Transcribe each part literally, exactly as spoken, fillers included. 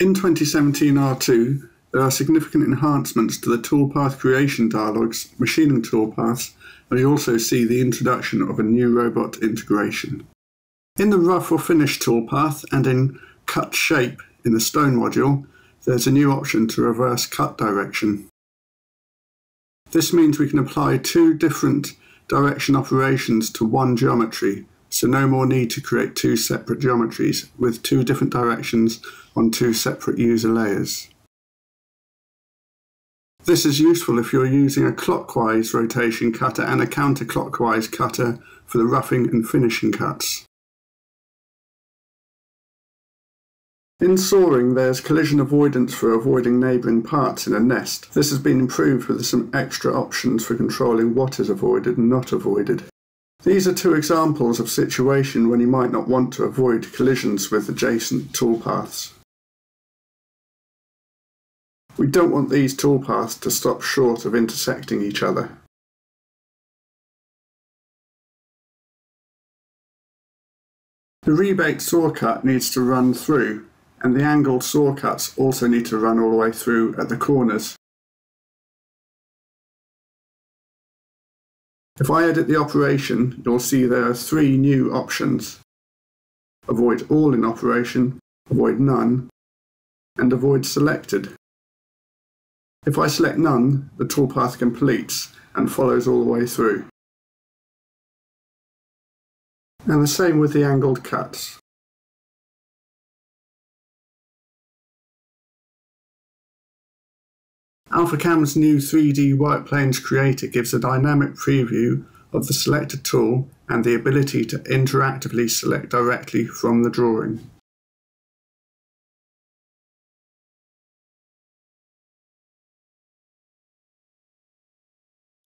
In twenty seventeen R two, there are significant enhancements to the toolpath creation dialogues, machining toolpaths, and we also see the introduction of a new robot integration. In the rough or finished toolpath and in cut shape in the stone module, there's a new option to reverse cut direction. This means we can apply two different direction operations to one geometry, so no more need to create two separate geometries with two different directions on two separate user layers. This is useful if you're using a clockwise rotation cutter and a counterclockwise cutter for the roughing and finishing cuts. In sawing, there's collision avoidance for avoiding neighbouring parts in a nest. This has been improved with some extra options for controlling what is avoided and not avoided. These are two examples of situations when you might not want to avoid collisions with adjacent toolpaths. We don't want these toolpaths to stop short of intersecting each other. The rebate saw cut needs to run through, and the angled saw cuts also need to run all the way through at the corners. If I edit the operation, you'll see there are three new options: avoid all in operation, avoid none, and avoid selected. If I select none, the toolpath completes and follows all the way through. And the same with the angled cuts. Alphacam's new three D White Planes Creator gives a dynamic preview of the selected tool and the ability to interactively select directly from the drawing.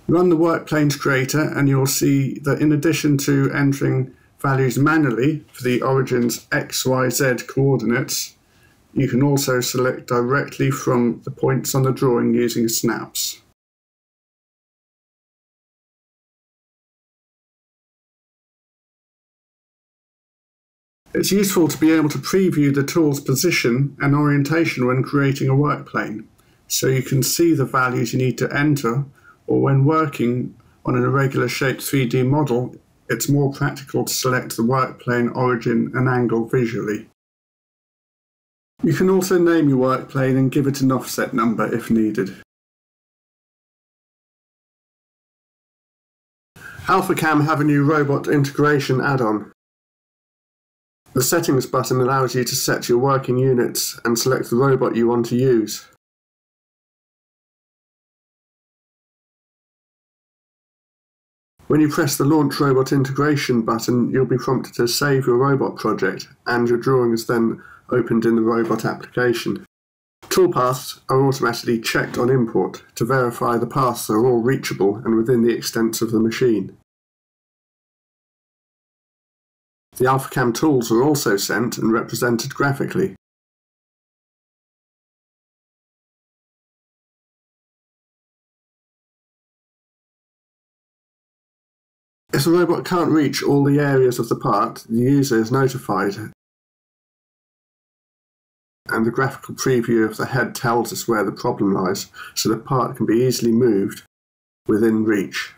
Run the White Planes Creator and you'll see that in addition to entering values manually for the origin's X Y Z coordinates, you can also select directly from the points on the drawing using snaps. It's useful to be able to preview the tool's position and orientation when creating a work plane, so you can see the values you need to enter, or when working on an irregular shaped three D model, it's more practical to select the work plane, origin and angle visually. You can also name your work plane and give it an offset number if needed. Alphacam have a new robot integration add-on. The settings button allows you to set your working units and select the robot you want to use. When you press the Launch Robot Integration button, you'll be prompted to save your robot project, and your drawing is then opened in the robot application. Toolpaths are automatically checked on import to verify the paths are all reachable and within the extents of the machine. The Alphacam tools are also sent and represented graphically. If the robot can't reach all the areas of the part, the user is notified, and the graphical preview of the head tells us where the problem lies, so the part can be easily moved within reach.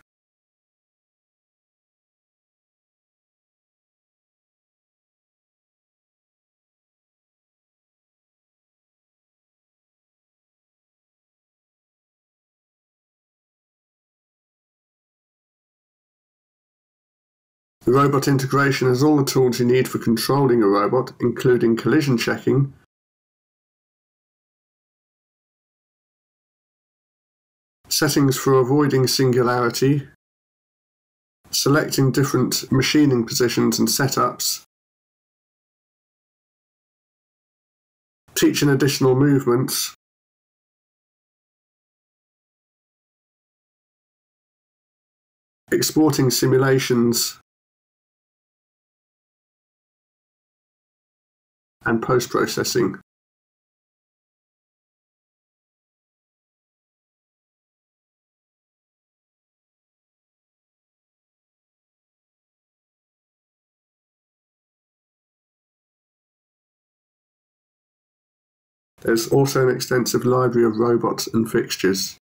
The robot integration has all the tools you need for controlling a robot, including collision checking, settings for avoiding singularity, selecting different machining positions and setups, teaching additional movements, exporting simulations, and post-processing. There's also an extensive library of robots and fixtures.